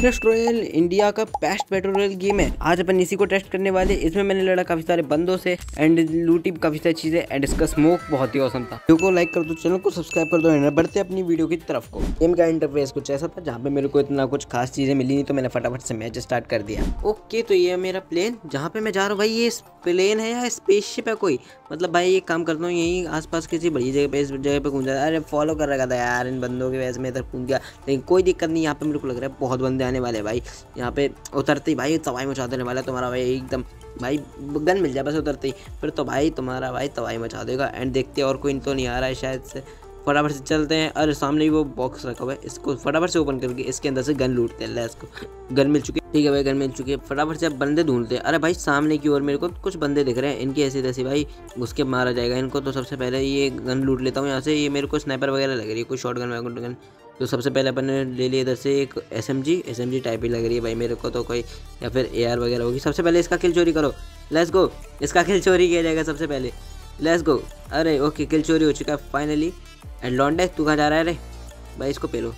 Clash Royale India का best battle royale game है। आज अपन इसी को टेस्ट करने वाले। इसमें मैंने लड़ा काफी सारे बंदों से एंड लूटी काफी सारी चीजें एंड इसका स्मोक बहुत ही औसम था। वीडियो को लाइक कर दो, चैनल को सब्सक्राइब कर दो एंड बढ़ते अपनी वीडियो की तरफ को। गेम का इंटरफेस कुछ ऐसा था जहाँ पे मेरे को इतना कुछ खास चीजें मिली नहीं तो मैंने फटाफट से मैच स्टार्ट कर दिया। ओके तो ये है मेरा प्लेन जहाँ पे मैं जा रहा हूँ। भाई ये प्लेन है या स्पेसशिप है कोई, मतलब भाई एक काम करता हूँ यहीं आसपास किसी बड़ी जगह पे, इस जगह पे घूम जाता। अरे फॉलो कर रखा था यार इन बंदों की वजह से मैं इधर घूम गया, लेकिन कोई दिक्कत नहीं। यहाँ पे मेरे को लग रहा है बहुत बंदे आने वाले भाई। यहाँ पे उतरते ही भाई तबाही मचा देने वाला तुम्हारा भाई, एकदम भाई गन मिल जाए बस उतरते ही, फिर तो भाई तुम्हारा भाई तबाही मचा देगा। एंड देखते और कोई तो नहीं आ रहा है शायद से, फटाफट से चलते हैं। और सामने भी वो बॉक्स रखा हुआ है, इसको फटाफट से ओपन करके इसके अंदर से गन लूटते हैं। इसको गन मिल चुकी है, ठीक है भाई गन मिल चुकी है। फटाफट से अब बंदे ढूंढते हैं। अरे भाई सामने की ओर मेरे को कुछ बंदे दिख रहे हैं, इनकी ऐसी तैसी भाई उसके मारा जाएगा इनको। तो सबसे पहले ये गन लूट लेता हूँ यहाँ से। ये मेरे को स्नाइपर वगैरह लग रही है, कोई शॉर्ट गन वगैरह गन। तो सबसे पहले अपन ने ले लिया इधर से एक एस एम जी टाइप ही लग रही है भाई मेरे को तो, कोई या फिर AR वगैरह होगी। सबसे पहले इसका किल चोरी करो, लेट्स गो। इसका किल चोरी किया जाएगा सबसे पहले, लेट्स गो। अरे ओके किल चोरी हो चुका है फाइनली। एंड लॉन्डे तू कहाँ जा रहा है रे भाई, इसको पेलो।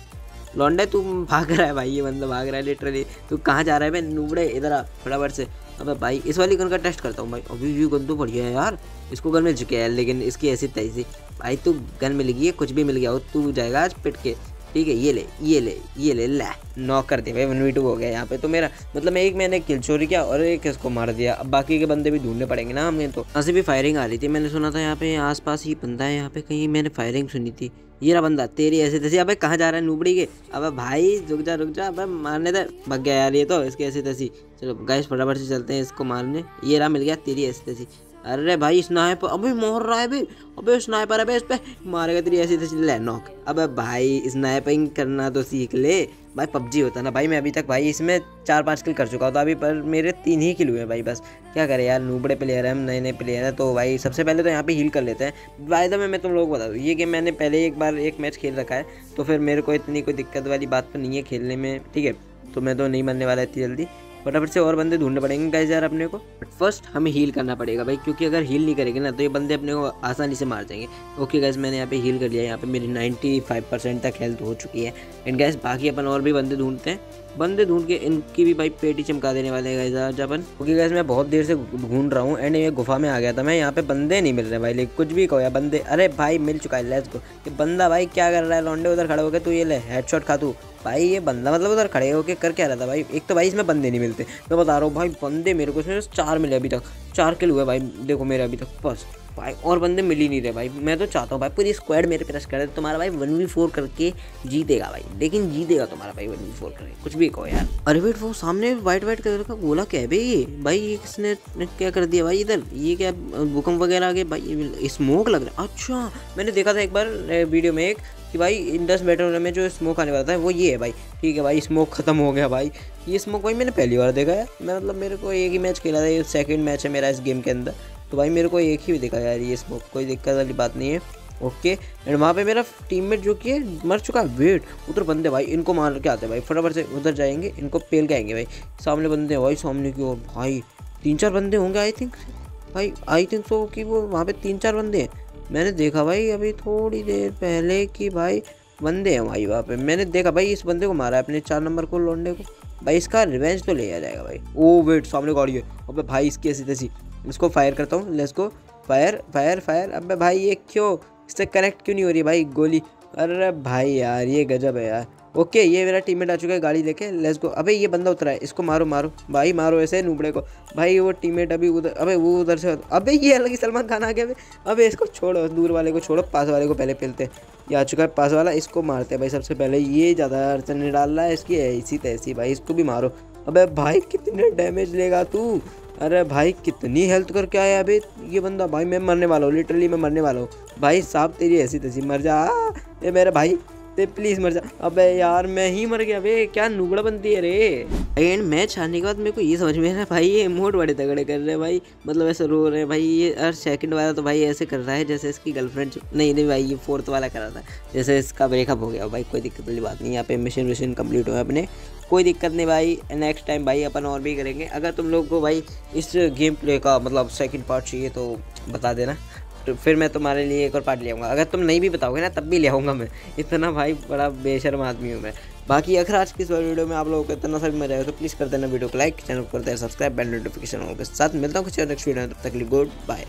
लॉन्डे तू भाग रहा है भाई, ये बंदा भाग रहा है लिटरली। तू कहाँ जा रहा है भाई नूबड़े, इधर आ फटाफट से। अब भाई इस वाली गन का टेस्ट करता हूँ भाई। अभी भी गन तो बढ़िया है यार, इसको गन मिल चुकी है लेकिन इसकी ऐसी तैसी भाई। तू गन मिल गई है, कुछ भी मिल गया हो तू जाएगा आज पिट के, ठीक है। ये ले ये ले ये ले ला, नॉक कर दिया भाई। 1v2 हो गया यहाँ पे तो मेरा, मतलब एक मैंने किल चोरी किया और एक इसको मार दिया। अब बाकी के बंदे भी ढूंढने पड़ेंगे ना हमें। तो यहाँ से भी फायरिंग आ रही थी, मैंने सुना था यहाँ पे आसपास ही बंदा है। यहाँ पे कहीं मैंने फायरिंग सुनी थी। ये रहा बंदा तेरी ऐसे तैसी। अबे कहाँ जा रहा है नूबड़ी के, अबे भाई रुक जा अबे मारने दे। भग गया यार ये तो, इसके ऐसे तैसी। चलो गाइस फटाफट से चलते हैं इसको मारने। ये रहा मिल गया तेरी ऐसे तैसी। अरे भाई स्नाइपर अभी मोर रहा है भाई, अबे स्नाइपर है भाई, इस पे मारेगा तेरी ऐसी तैसी। ले नॉक। अबे भाई स्नाइपिंग करना तो सीख ले भाई। PUBG होता ना भाई, मैं अभी तक भाई इसमें 4-5 किल कर चुका हूँ। तो अभी पर मेरे 3 ही किल हुए हैं भाई, बस क्या करें यार नूबड़े प्लेयर हैं हम, नए नए प्लेयर हैं। तो भाई सबसे पहले तो यहाँ पे हील कर लेते हैं। बाय द वे मैं तुम लोग को बता दूँ ये गेम मैंने पहले एक बार एक मैच खेल रखा है, तो फिर मेरे को इतनी कोई दिक्कत वाली बात तो नहीं है खेलने में, ठीक है। तो मैं तो नहीं मरने वाला इतनी जल्दी। फटाफट से और बंदे ढूंढने पड़ेंगे गाइस यार अपने को। बट फर्स्ट हमें हील करना पड़ेगा भाई, क्योंकि अगर हील नहीं करेंगे ना तो ये बंदे अपने को आसानी से मार जाएंगे। ओके गाइस मैंने यहाँ पे हील कर लिया। यहाँ पे मेरी 95% तक हेल्थ हो चुकी है। एंड गाइस बाकी अपन और भी बंदे ढूंढते हैं। बंदे ढूंढ के इनकी भी भाई पेटी चमका देने वाले हैं गाइस अपन। ओके गाइस मैं बहुत देर से ढूंढ रहा हूँ एंड ये गुफा में आ गया था मैं। यहाँ पे बंदे नहीं मिल रहे भाई, लेकिन कुछ भी कहो बंदे। अरे भाई मिल चुका है, लेट्स गो। ये बंदा भाई क्या कर रहा है लॉन्डे, उधर खड़ा होकर तू ये ले हेडशॉट खा तू भाई। ये बंदा मतलब उधर खड़े होके कर क्या रहा था भाई। एक तो भाई इसमें बंदे नहीं मिलते, मैं बता रहा हूँ भाई। बंदे मेरे को इसमें 4 मिले अभी तक, 4 किल हुए भाई देखो मेरे अभी तक बस भाई। और बंदे मिल ही नहीं रहे भाई। मैं तो चाहता हूँ भाई पूरी स्क्वाड मेरे पे रश करे, तुम्हारा भाई 1v4 करके जीतेगा भाई, लेकिन जीतेगा तुम्हारा भाई 1v4 करके, कुछ भी कहो यार। अरे वेट वो सामने वाइट कलर का गोला क्या है भाई, ये किसने क्या कर दिया भाई इधर। ये क्या भूकंप वगैरह आ गए भाई, स्मोक लग रहा है। अच्छा मैंने देखा था एक बार वीडियो में एक कि भाई इंडस बैटल में जो स्मोक आने वाला था वो ये है भाई, ठीक है भाई। स्मोक खत्म हो गया भाई। ये स्मोक भाई मैंने पहली बार देखा है, मैं मतलब मेरे को एक ही मैच खेला था, ये सेकंड मैच है मेरा इस गेम के अंदर। तो भाई मेरे को एक ही देखा यार ये स्मोक, कोई दिक्कत वाली बात नहीं है। ओके एंड वहाँ पे मेरा टीममेट जो कि मर चुका है। वेट उधर बंदे भाई, इनको मार के आते हैं भाई फटाफट से। उधर जाएंगे इनको पेल के आएंगे भाई। सामने बंदे भाई, सामने की ओर भाई 3-4 बंदे होंगे आई थिंक भाई, आई थिंक सो कि वो वहाँ पे 3-4 बंदे हैं। मैंने देखा भाई अभी थोड़ी देर पहले कि भाई बंदे हैं भाई वहाँ पे। मैंने देखा भाई इस बंदे को मारा अपने 4 नंबर को लौंडे को भाई, इसका रिवेंज तो लिया जाएगा भाई। ओ वेट सामने गाड़ी है, अबे भाई इसकी ऐसी तैसी। इसको फायर करता हूँ, let's go. Fire fire fire. अबे भाई ये क्यों इससे कनेक्ट क्यों नहीं हो रही भाई गोली। अरे भाई यार ये गजब है यार। ओके ये मेरा टीममेट आ चुका है गाड़ी लेके, लेट्स गो। अबे ये बंदा उतरा है, इसको मारो मारो भाई, मारो ऐसे नूबड़े को भाई। वो टीममेट अभी उधर, अबे वो उधर से, अबे ये अलग ही सलमान खान आ गया। अबे इसको छोड़ो, दूर वाले को छोड़ो, पास वाले को पहले पेलते। ये आ चुका है पास वाला, इसको मारते हैं भाई सबसे पहले। ये ज़्यादा अड़चन नहीं डाल रहा है इसकी ऐसी तैसी भाई, इसको भी मारो। अबे भाई कितने डैमेज लेगा तू। अरे भाई कितनी हेल्थ करके आया अभी ये बंदा भाई। मैं मरने वाला हूँ लिटरली, मैं मरने वाला हूँ भाई साहब। तेरी ऐसी तैसी मर जा ये मेरा भाई, ते प्लीज़ मर जा। अबे यार मैं ही मर गया अबे, क्या नूबड़ा बनती है रे। एंड मैच हारने के बाद मेरे को ये समझ में आ रहा है भाई ये इमोट बड़े तगड़े कर रहे हैं भाई, मतलब ऐसे रो रहे हैं भाई ये। और सेकंड वाला तो भाई ऐसे कर रहा है जैसे इसकी गर्लफ्रेंड, नहीं भाई ये 4th वाला कर रहा था जैसे इसका ब्रेकअप हो गया भाई। कोई दिक्कत वाली बात नहीं, यहाँ पे मिशन विशन कम्प्लीट हुए अपने, कोई दिक्कत नहीं भाई। नेक्स्ट टाइम भाई अपन और भी करेंगे। अगर तुम लोग को भाई इस गेम प्ले का मतलब सेकंड पार्ट चाहिए तो बता देना, तो फिर मैं तुम्हारे लिए एक और पार्ट ले आऊँगा। अगर तुम नहीं भी बताओगे ना तब भी ले आऊँगा मैं, इतना भाई बड़ा बेशर्म आदमी हूँ मैं। बाकी अगर आज की इस वीडियो में आप लोगों को इतना सब मजा आया तो प्लीज़ कर देना वीडियो को लाइक, चैनल को कर देना सब्सक्राइब, बेल नोटिफिकेशन के साथ। मिलता हूँ कुछ नेक्स्ट वीडियो में, तब तक के लिए गुड बाय।